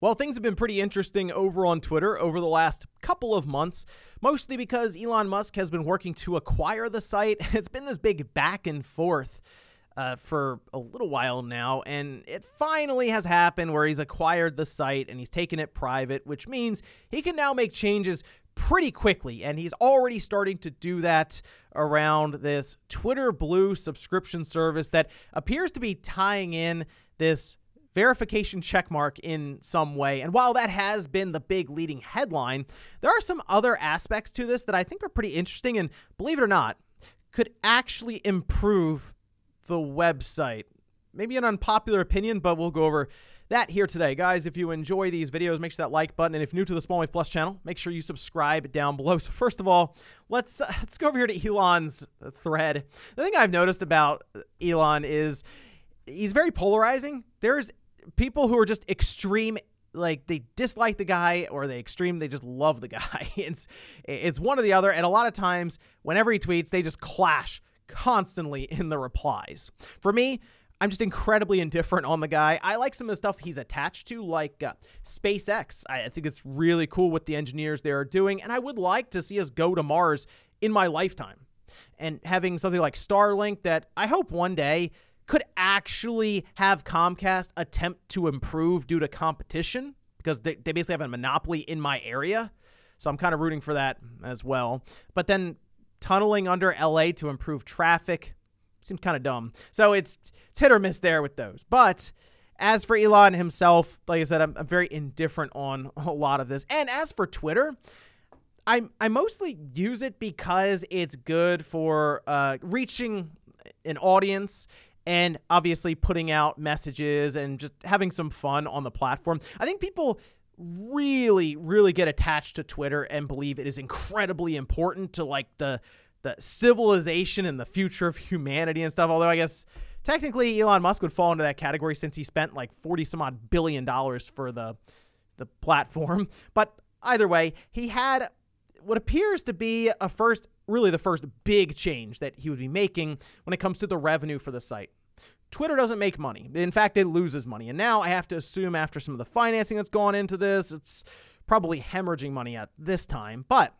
Well, things have been pretty interesting over on Twitter over the last couple of months, mostly because Elon Musk has been working to acquire the site. It's been this big back and forth for a little while now, and it finally has happened where he's acquired the site and he's taken it private, which means he can now make changes pretty quickly, and he's already starting to do that around this Twitter Blue subscription service that appears to be tying in this verification checkmark in some way. And while that has been the big leading headline, there are some other aspects to this that I think are pretty interesting and, believe it or not, could actually improve the website. Maybe an unpopular opinion, but we'll go over that here today. Guys, if you enjoy these videos, make sure that like button, and if new to the Small Wave Plus channel, make sure you subscribe down below. So first of all, let's go over here to Elon's thread. The thing I've noticed about Elon is he's very polarizing. There's people who are just extreme, like they dislike the guy, or they just love the guy. It's one or the other, and a lot of times whenever he tweets, they just clash constantly in the replies. For me, I'm just incredibly indifferent on the guy. I like some of the stuff he's attached to, like SpaceX. I think it's really cool what the engineers there are doing, and I would like to see us go to Mars in my lifetime. And having something like Starlink that I hope one day could actually have Comcast attempt to improve due to competition, because they basically have a monopoly in my area. So I'm kind of rooting for that as well. But then tunneling under LA to improve traffic seems kind of dumb. So it's hit or miss there with those. But as for Elon himself, like I said, I'm very indifferent on a lot of this. And as for Twitter, I mostly use it because it's good for reaching an audience and obviously putting out messages and just having some fun on the platform. I think people really, really get attached to Twitter and believe it is incredibly important to like the civilization and the future of humanity and stuff. Although I guess technically Elon Musk would fall into that category since he spent like $40-some-odd billion for the platform. But either way, he had what appears to be really the first big change that he would be making when it comes to the revenue for the site. Twitter doesn't make money. In fact, it loses money. And now I have to assume after some of the financing that's gone into this, it's probably hemorrhaging money at this time. But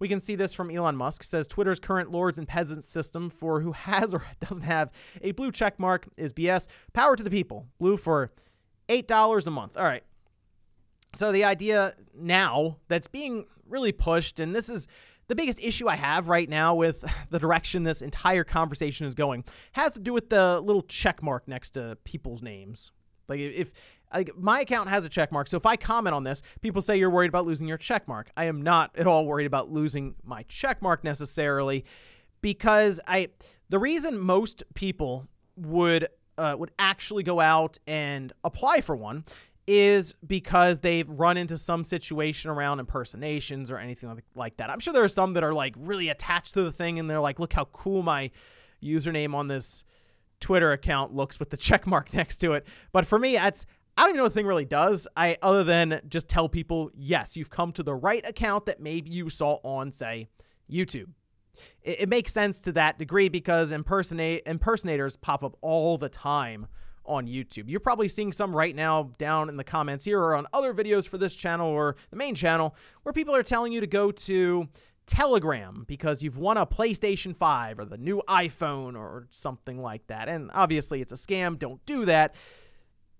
we can see this from Elon Musk. Says Twitter's current lords and peasants system for who has or doesn't have a blue check mark is BS. Power to the people. Blue for $8 a month. All right. So the idea now that's being really pushed, and this is the biggest issue I have right now with the direction this entire conversation is going, has to do with the little check mark next to people's names. Like if my account has a check mark, so if I comment on this, people say you're worried about losing your check mark. I am not at all worried about losing my check mark necessarily, because the reason most people would actually go out and apply for one is because they've run into some situation around impersonations or anything like that. I'm sure there are some that are like really attached to the thing and they're like, look how cool my username on this Twitter account looks with the check mark next to it. But for me, I don't even know what the thing really does, other than just tell people, yes, you've come to the right account that maybe you saw on, say, YouTube. It makes sense to that degree because impersonators pop up all the time on YouTube. You're probably seeing some right now down in the comments here or on other videos for this channel or the main channel where people are telling you to go to Telegram because you've won a PlayStation 5 or the new iPhone or something like that. And obviously it's a scam. Don't do that.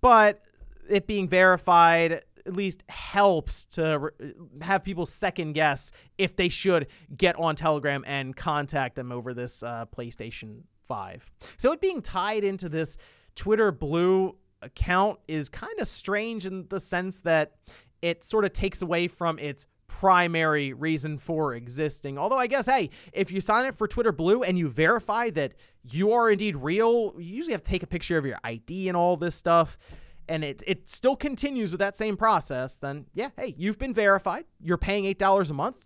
But it being verified at least helps to have people second guess if they should get on Telegram and contact them over this PlayStation 5. So it being tied into this Twitter Blue account is kind of strange in the sense that it sort of takes away from its primary reason for existing. Although I guess, hey, if you sign up for Twitter Blue and you verify that you are indeed real, you usually have to take a picture of your ID and all this stuff, and it still continues with that same process, then yeah, hey, you've been verified. You're paying $8 a month.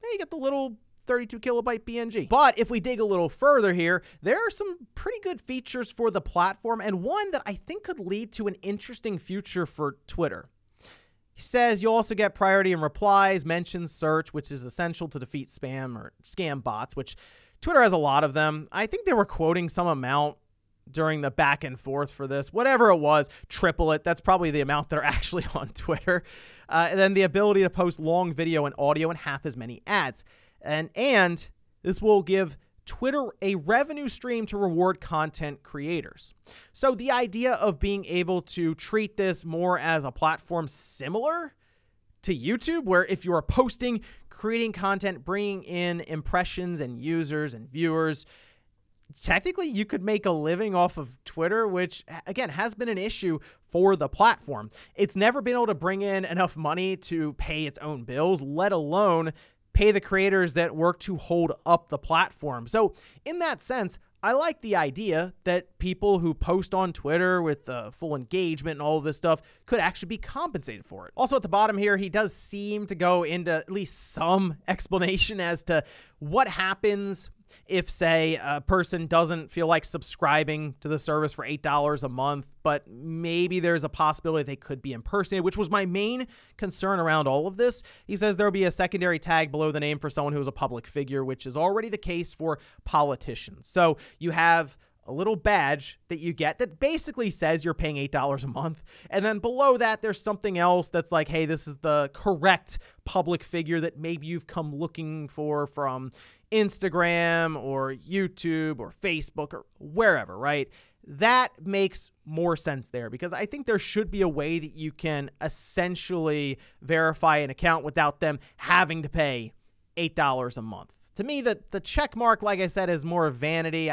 Hey, you get the little 32 kilobyte PNG. But if we dig a little further here, there are some pretty good features for the platform, and one that I think could lead to an interesting future for Twitter. He says you'll also get priority in replies, mentions, search, which is essential to defeat spam or scam bots, which Twitter has a lot of them. I think they were quoting some amount during the back and forth for this, whatever it was, triple it. That's probably the amount that are actually on Twitter. And then the ability to post long video and audio and half as many ads. And this will give Twitter a revenue stream to reward content creators. So the idea of being able to treat this more as a platform similar to YouTube, where if you are posting, creating content, bringing in impressions and users and viewers, technically you could make a living off of Twitter, which again has been an issue for the platform. It's never been able to bring in enough money to pay its own bills, let alone pay the creators that work to hold up the platform. So in that sense, I like the idea that people who post on Twitter with full engagement and all of this stuff could actually be compensated for it. Also at the bottom here, he does seem to go into at least some explanation as to what happens if, say, a person doesn't feel like subscribing to the service for $8 a month, but maybe there's a possibility they could be impersonated, which was my main concern around all of this. He says there'll be a secondary tag below the name for someone who is a public figure, which is already the case for politicians. So you have a little badge that you get that basically says you're paying $8 a month. And then below that, there's something else that's like, hey, this is the correct public figure that maybe you've come looking for from Instagram or YouTube or Facebook or wherever, right? That makes more sense there, because I think there should be a way that you can essentially verify an account without them having to pay $8 a month. To me, the check mark, like I said, is more vanity.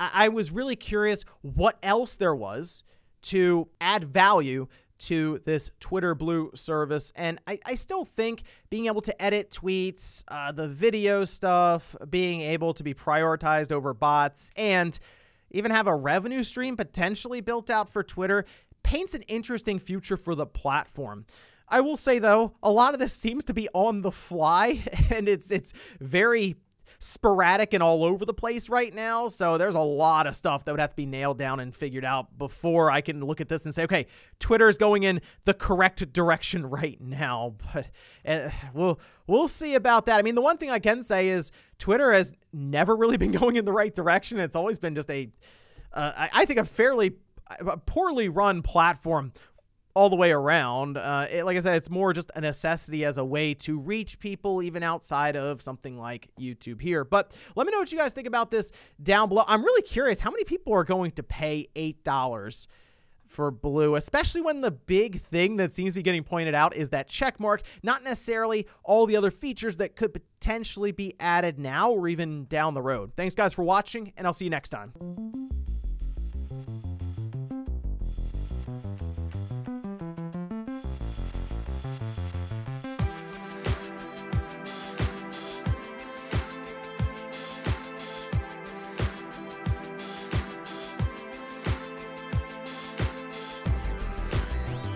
I was really curious what else there was to add value to this Twitter Blue service. And I still think being able to edit tweets, the video stuff, being able to be prioritized over bots, and even have a revenue stream potentially built out for Twitter paints an interesting future for the platform. I will say, though, a lot of this seems to be on the fly, and it's very sporadic and all over the place right now. So there's a lot of stuff that would have to be nailed down and figured out before I can look at this and say, okay, Twitter is going in the correct direction right now. But we'll see about that. I mean, the one thing I can say is Twitter has never really been going in the right direction. It's always been just I think, a fairly poorly run platform all the way around. Like I said, it's more just a necessity as a way to reach people even outside of something like YouTube here. But let me know what you guys think about this down below. I'm really curious how many people are going to pay $8 for Blue, especially when the big thing that seems to be getting pointed out is that check mark, not necessarily all the other features that could potentially be added now or even down the road. Thanks guys for watching, and I'll see you next time.